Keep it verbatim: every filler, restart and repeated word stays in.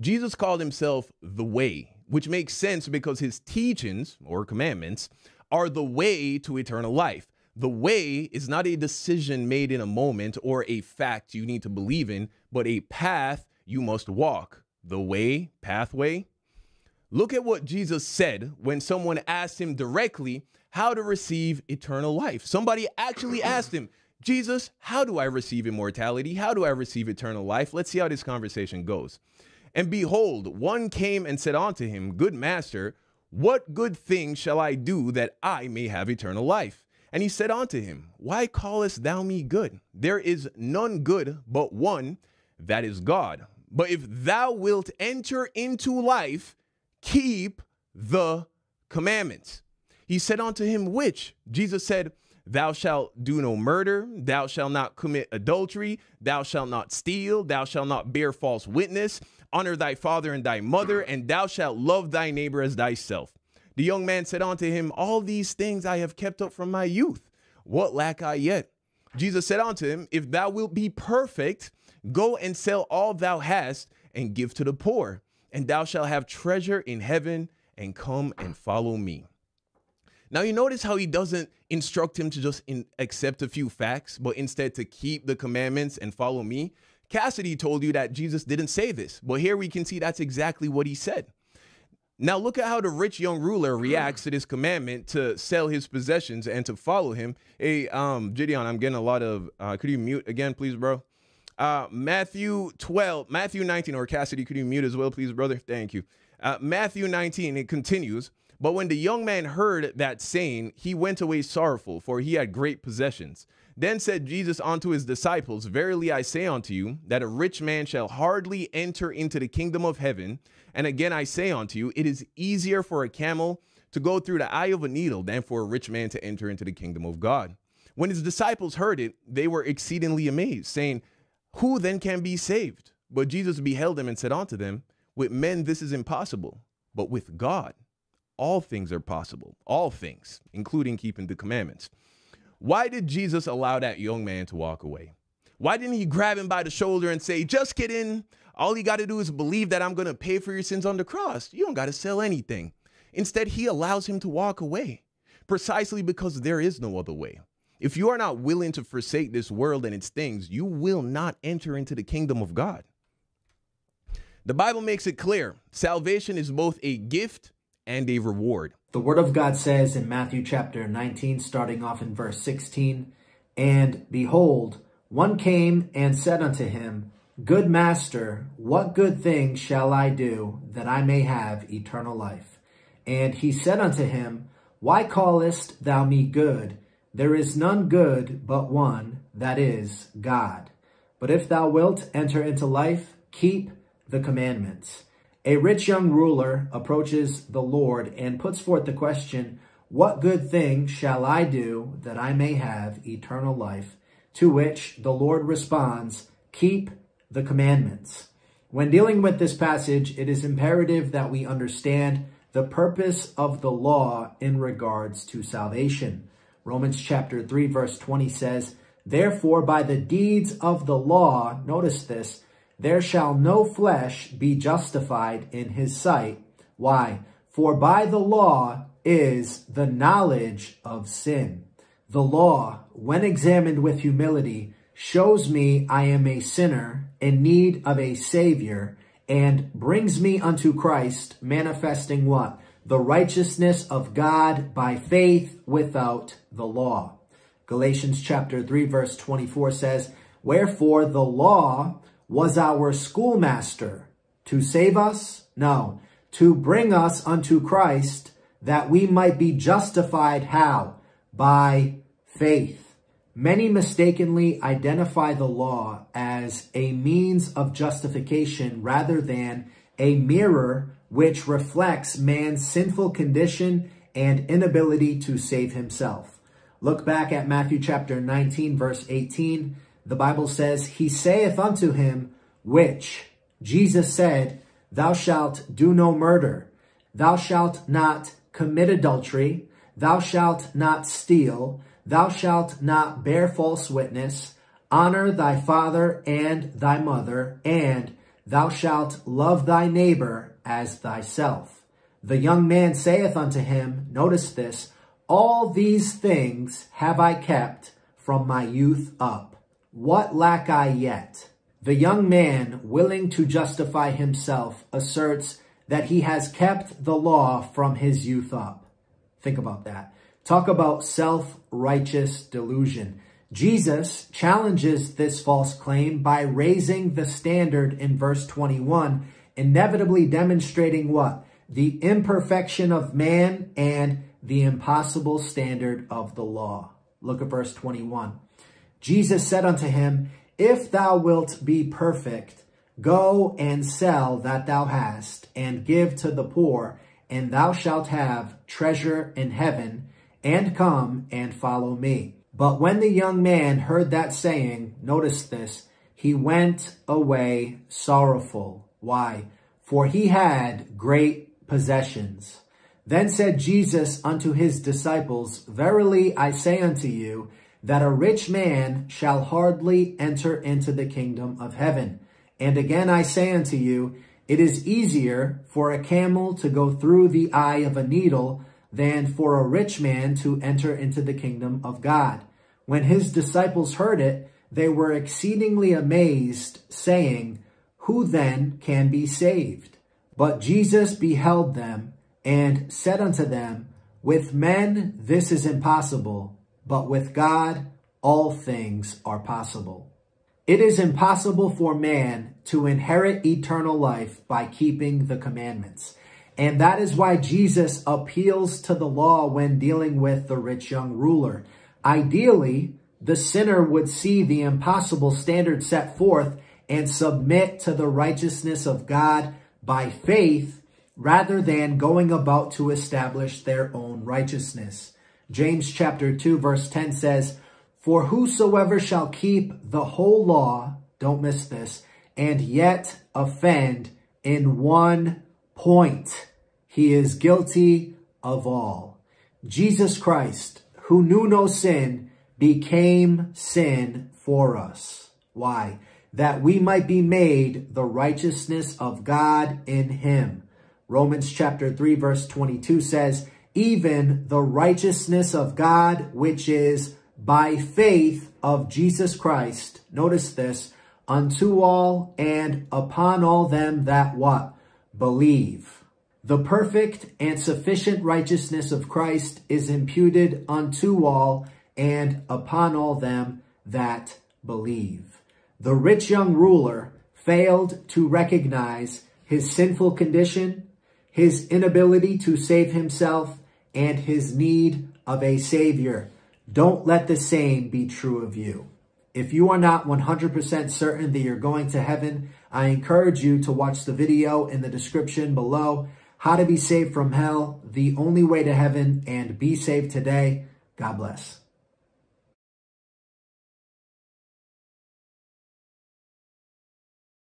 Jesus called himself the way, which makes sense because his teachings or commandments are the way to eternal life. The way is not a decision made in a moment or a fact you need to believe in, but a path you must walk. The way, pathway. Look at what Jesus said when someone asked him directly how to receive eternal life. Somebody actually asked him, Jesus, how do I receive immortality? How do I receive eternal life? Let's see how this conversation goes. And behold, one came and said unto him, Good master, what good thing shall I do that I may have eternal life? And he said unto him, Why callest thou me good? There is none good but one, that is God. But if thou wilt enter into life, keep the commandments. He said unto him, Which? Jesus said, Thou shalt do no murder, thou shalt not commit adultery, thou shalt not steal, thou shalt not bear false witness, honor thy father and thy mother, and thou shalt love thy neighbor as thyself. The young man said unto him, All these things I have kept up from my youth. What lack I yet? Jesus said unto him, If thou wilt be perfect, go and sell all thou hast and give to the poor, and thou shalt have treasure in heaven, and come and follow me. Now, you notice how he doesn't instruct him to just in accept a few facts, but instead to keep the commandments and follow me. Cassidy told you that Jesus didn't say this, but here we can see that's exactly what he said. Now, look at how the rich young ruler reacts to this commandment to sell his possessions and to follow him. Hey, um, Gideon, I'm getting a lot of, uh, could you mute again, please, bro? Uh, Matthew twelve, Matthew nineteen, or Cassidy, could you mute as well, please, brother? Thank you. Uh, Matthew nineteen, it continues. But when the young man heard that saying, he went away sorrowful, for he had great possessions. Then said Jesus unto his disciples, Verily I say unto you, that a rich man shall hardly enter into the kingdom of heaven. And again I say unto you, it is easier for a camel to go through the eye of a needle than for a rich man to enter into the kingdom of God. When his disciples heard it, they were exceedingly amazed, saying, Who then can be saved? But Jesus beheld them and said unto them, With men this is impossible, but with God all things are possible, all things, including keeping the commandments. Why did Jesus allow that young man to walk away? Why didn't he grab him by the shoulder and say, just kidding. All you got to do is believe that I'm going to pay for your sins on the cross. You don't got to sell anything. Instead, he allows him to walk away precisely because there is no other way. If you are not willing to forsake this world and its things, you will not enter into the kingdom of God. The Bible makes it clear. Salvation is both a gift and a reward. The word of God says in Matthew chapter nineteen, starting off in verse sixteen, And behold, one came and said unto him, Good master, what good thing shall I do that I may have eternal life? And he said unto him, Why callest thou me good? There is none good but one, that is, God. But if thou wilt enter into life, keep the commandments. A rich young ruler approaches the Lord and puts forth the question, What good thing shall I do that I may have eternal life? To which the Lord responds, Keep the commandments. When dealing with this passage, it is imperative that we understand the purpose of the law in regards to salvation. Romans chapter three verse twenty says, Therefore by the deeds of the law, notice this, there shall no flesh be justified in his sight. Why? For by the law is the knowledge of sin. The law, when examined with humility, shows me I am a sinner in need of a Savior and brings me unto Christ, manifesting what? The righteousness of God by faith without the law. Galatians chapter three verse twenty-four says, Wherefore the law was our schoolmaster to save us? No, to bring us unto Christ, that we might be justified how? By faith. Many mistakenly identify the law as a means of justification rather than a mirror which reflects man's sinful condition and inability to save himself. Look back at Matthew chapter nineteen verse eighteen. The Bible says, He saith unto him, Which? Jesus said, Thou shalt do no murder. Thou shalt not commit adultery. Thou shalt not steal. Thou shalt not bear false witness. Honor thy father and thy mother. And Thou shalt love thy neighbor as thyself. The young man saith unto him, notice this, all these things have I kept from my youth up. What lack I yet? The young man, willing to justify himself, asserts that he has kept the law from his youth up. Think about that. Talk about self-righteous delusion. Jesus challenges this false claim by raising the standard in verse twenty-one, inevitably demonstrating what? The imperfection of man and the impossible standard of the law. Look at verse twenty-one. Jesus said unto him, if thou wilt be perfect, go and sell that thou hast, and give to the poor, and thou shalt have treasure in heaven, and come and follow me. But when the young man heard that saying, notice this, he went away sorrowful. Why? For he had great possessions. Then said Jesus unto his disciples, verily I say unto you, that a rich man shall hardly enter into the kingdom of heaven. And again I say unto you, it is easier for a camel to go through the eye of a needle than for a rich man to enter into the kingdom of God. When his disciples heard it, they were exceedingly amazed, saying, who then can be saved? But Jesus beheld them, and said unto them, with men this is impossible, but with God, all things are possible. It is impossible for man to inherit eternal life by keeping the commandments. And that is why Jesus appeals to the law when dealing with the rich young ruler. Ideally, the sinner would see the impossible standard set forth and submit to the righteousness of God by faith rather than going about to establish their own righteousness. James chapter two, verse ten says, for whosoever shall keep the whole law, don't miss this, and yet offend in one point, he is guilty of all. Jesus Christ, who knew no sin, became sin for us. Why? That we might be made the righteousness of God in him. Romans chapter three, verse twenty-two says, even the righteousness of God, which is by faith of Jesus Christ, notice this, unto all and upon all them that what? Believe. The perfect and sufficient righteousness of Christ is imputed unto all and upon all them that believe. The rich young ruler failed to recognize his sinful condition, his inability to save himself, and his need of a Savior. Don't let the same be true of you. If you are not one hundred percent certain that you're going to heaven, I encourage you to watch the video in the description below, How to Be Saved from Hell, The Only Way to Heaven, and Be Saved Today. God bless.